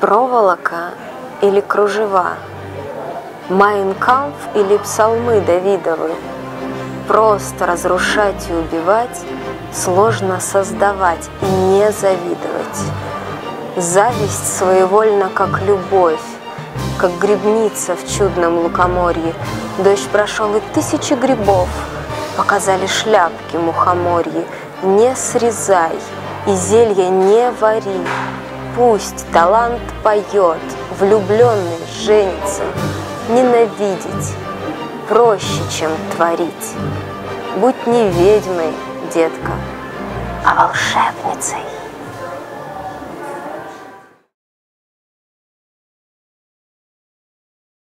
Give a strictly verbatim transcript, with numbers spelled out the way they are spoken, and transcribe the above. проволока или кружева, Майн Кампф или псалмы Давидовы. Просто разрушать и убивать, сложно создавать и не завидовать. Зависть своевольна, как любовь, как грибница в чудном лукоморье. Дождь прошел и тысячи грибов, показали шляпки мухоморье. Не срезай и зелья не вари, пусть талант поет, влюбленный женится. Ненавидеть проще, чем творить. Будь не ведьмой, детка, а волшебницей.